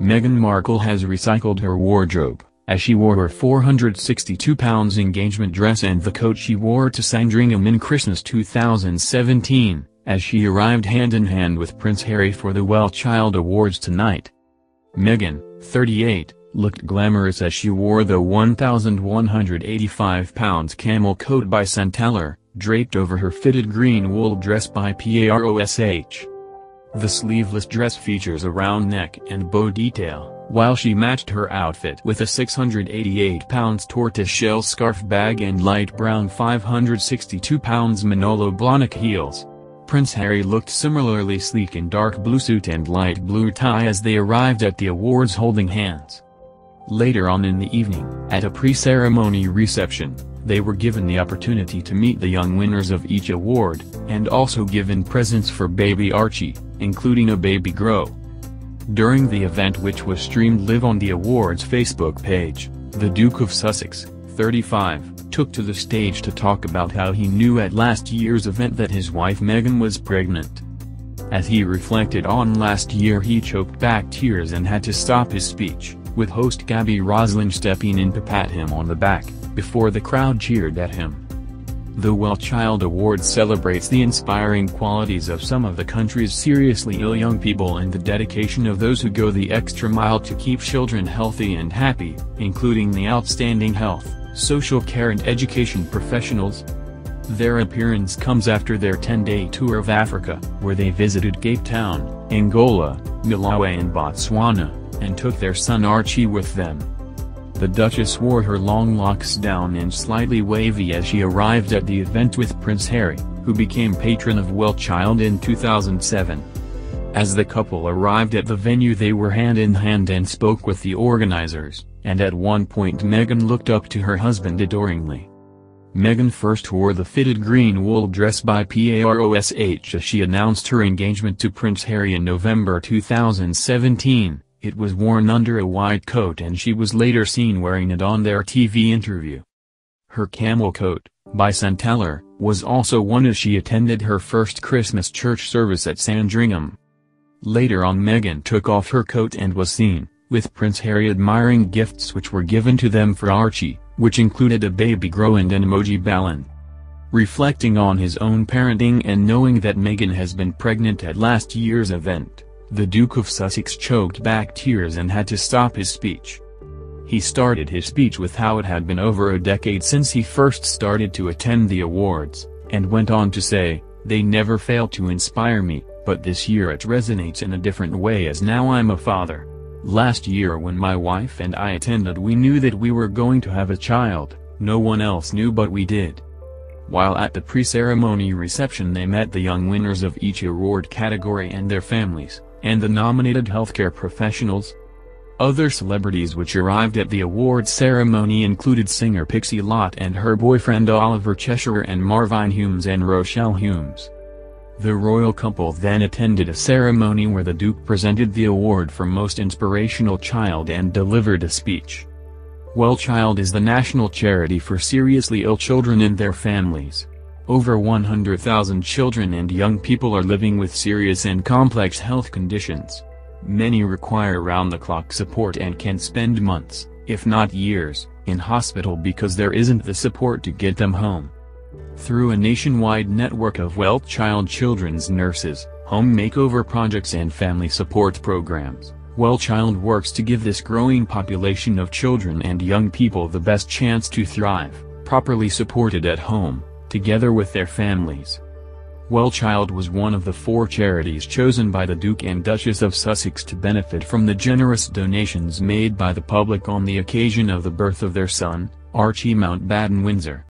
Meghan Markle has recycled her wardrobe, as she wore her £462 engagement dress and the coat she wore to Sandringham in Christmas 2017, as she arrived hand-in-hand with Prince Harry for the Well Child Awards tonight. Meghan, 38, looked glamorous as she wore the £1,185 camel coat by Santeller, draped over her fitted green wool dress by Parosh. The sleeveless dress features a round neck and bow detail, while she matched her outfit with a £688 tortoiseshell scarf bag and light brown £562 Manolo Blahnik heels. Prince Harry looked similarly sleek in dark blue suit and light blue tie as they arrived at the awards holding hands. Later on in the evening, at a pre-ceremony reception, they were given the opportunity to meet the young winners of each award, and also given presents for baby Archie, including a baby grow. During the event, which was streamed live on the awards Facebook page, the Duke of Sussex, 35, took to the stage to talk about how he knew at last year's event that his wife Meghan was pregnant. As he reflected on last year, he choked back tears and had to stop his speech, with host Gabby Roslyn stepping in to pat him on the back, before the crowd cheered at him. The Well Child Awards celebrates the inspiring qualities of some of the country's seriously ill young people and the dedication of those who go the extra mile to keep children healthy and happy, including the outstanding health, social care and education professionals. Their appearance comes after their 10-day tour of Africa, where they visited Cape Town, Angola, Malawi and Botswana, and took their son Archie with them. The Duchess wore her long locks down and slightly wavy as she arrived at the event with Prince Harry, who became patron of Well Child in 2007. As the couple arrived at the venue, they were hand in hand and spoke with the organizers, and at one point Meghan looked up to her husband adoringly. Meghan first wore the fitted green wool dress by Parosh as she announced her engagement to Prince Harry in November 2017. It was worn under a white coat and she was later seen wearing it on their TV interview. Her camel coat, by Santeller, was also worn as she attended her first Christmas church service at Sandringham. Later on, Meghan took off her coat and was seen, with Prince Harry, admiring gifts which were given to them for Archie, which included a baby grow and an emoji ballon. Reflecting on his own parenting and knowing that Meghan has been pregnant at last year's event, the Duke of Sussex choked back tears and had to stop his speech. He started his speech with how it had been over a decade since he first started to attend the awards, and went on to say, "They never fail to inspire me, but this year it resonates in a different way as now I'm a father. Last year when my wife and I attended, we knew that we were going to have a child, no one else knew but we did." While at the pre-ceremony reception, they met the young winners of each award category and their families, and the nominated healthcare professionals. Other celebrities which arrived at the awards ceremony included singer Pixie Lott and her boyfriend Oliver Cheshire and Marvin Humes and Rochelle Humes. The royal couple then attended a ceremony where the Duke presented the award for Most Inspirational Child and delivered a speech. Well Child is the national charity for seriously ill children and their families. Over 100,000 children and young people are living with serious and complex health conditions. Many require round-the-clock support and can spend months, if not years, in hospital because there isn't the support to get them home. Through a nationwide network of Well Child children's nurses, home makeover projects and family support programs, Well Child works to give this growing population of children and young people the best chance to thrive, properly supported at home, together with their families. Well Child was one of the four charities chosen by the Duke and Duchess of Sussex to benefit from the generous donations made by the public on the occasion of the birth of their son, Archie Mountbatten Windsor.